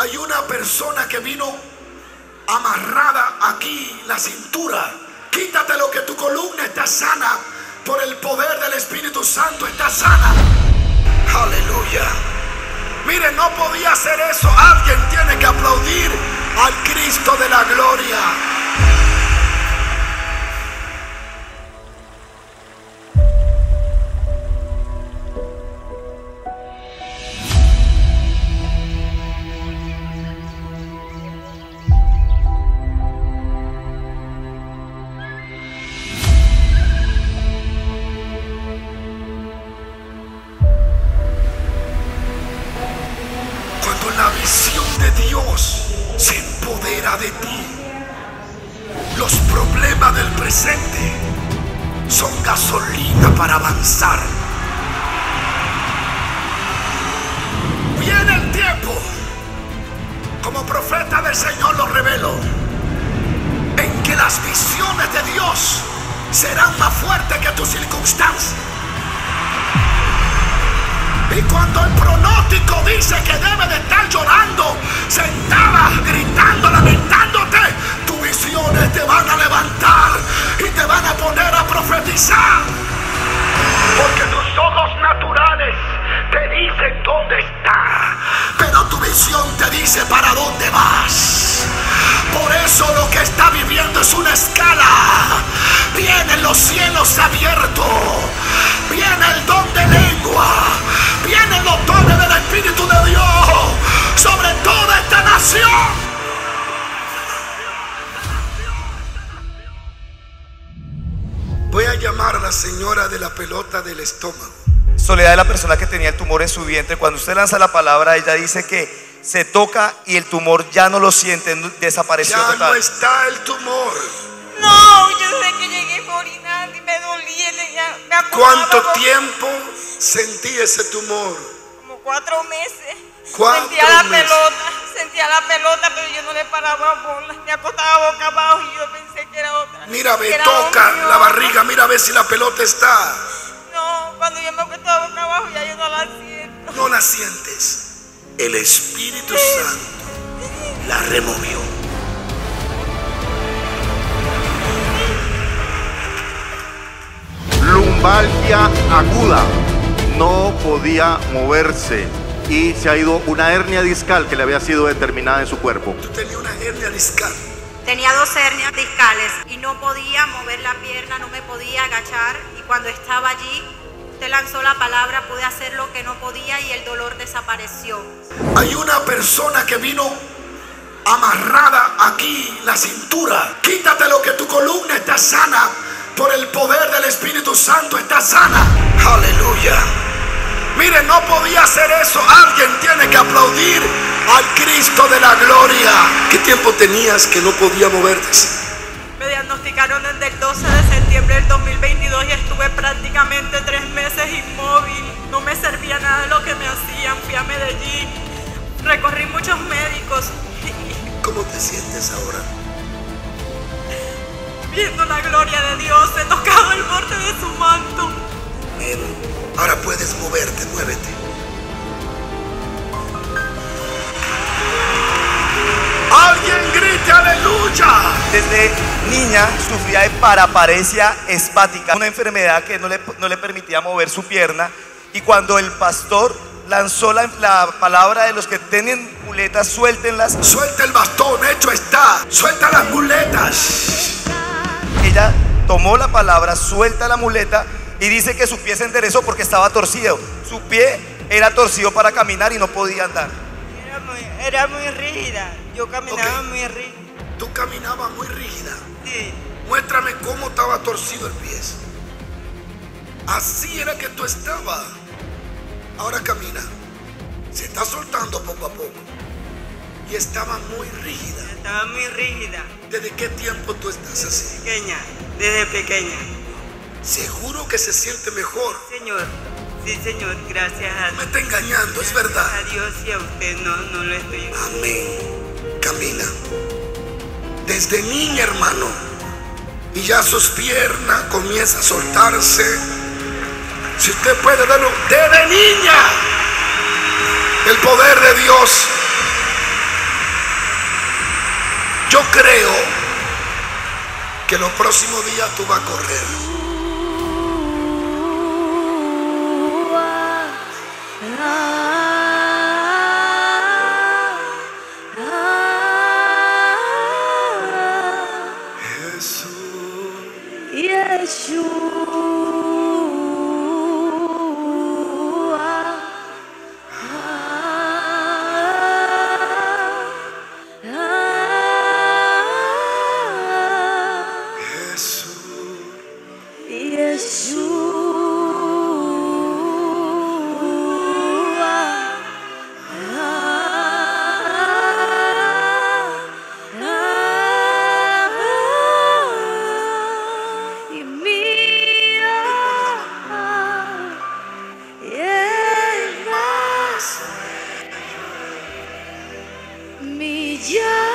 Hay una persona que vino amarrada aquí, la cintura. Quítate lo que tu columna está sana. Por el poder del Espíritu Santo está sana. Aleluya. Mire, no podía hacer eso. Alguien tiene que aplaudir al Cristo de la gloria. Su vientre, cuando usted lanza la palabra, ella dice que se toca y el tumor ya no lo siente, desapareció total. Ya no está el tumor. No, yo sé que llegué por orinar y me dolía. Me ¿Cuánto tiempo sentí ese tumor? Como 4 meses. Sentía la pelota, pero yo no le paraba bolas, me acostaba boca abajo y yo pensé que era otra. Mira, ve, toca la barriga, mira a ver si la pelota está. No, cuando yo me acostaba boca abajo ya yo no la siento. No la sientes. El Espíritu Santo la removió. Lumbalgia aguda. No podía moverse y se ha ido una hernia discal que le había sido determinada en su cuerpo. ¿Tú tenías una hernia discal? Tenía 2 hernias discales y no podía mover la pierna, no me podía agachar. Y cuando estaba allí, usted lanzó la palabra, pude hacer lo que no podía y el dolor desapareció. Hay una persona que vino amarrada aquí, la cintura. Quítate lo que tu columna está sana. Por el poder del Espíritu Santo está sana. Aleluya. Mire, no podía hacer eso. Alguien tiene que aplaudir al Cristo de la gloria. ¿Qué tiempo tenías que no podía moverte? Me diagnosticaron desde el 12 de septiembre del 2022 y estuve prácticamente 3 meses inmóvil. No me servía nada de lo que me hacían. Fui a Medellín, recorrí muchos médicos. ¿Cómo te sientes ahora? Viendo la gloria de Dios, he tocado el borde de su manto. Bien, ahora puedes moverte, muévete. Alguien grite aleluya. Desde niña sufría de paraparesia espática, una enfermedad que no le permitía mover su pierna. Y cuando el pastor lanzó la palabra de los que tienen muletas, suéltenlas. Suelta el bastón, hecho está. Suelta las muletas. Ella tomó la palabra, suelta la muleta y dice que su pie se enderezó porque estaba torcido. Su pie era torcido para caminar y no podía andar. Era muy rígida. Yo caminaba muy rígida. ¿Tú caminabas muy rígida? Sí. Muéstrame cómo estaba torcido el pie. Así era que tú estabas. Ahora camina. Se está soltando poco a poco. Y estaba muy rígida. Estaba muy rígida. ¿Desde qué tiempo tú estás así? Desde pequeña. ¿Seguro que se siente mejor? Señor. Sí, Señor, gracias a Dios. No me está engañando, es verdad. A Dios y a usted no lo estoy engañando. Amén. Camina desde niña, hermano, y ya sus piernas comienzan a soltarse. Si usted puede darlo desde niña, el poder de Dios yo creo que los próximos días tú vas a correr. Jesús. Yeah.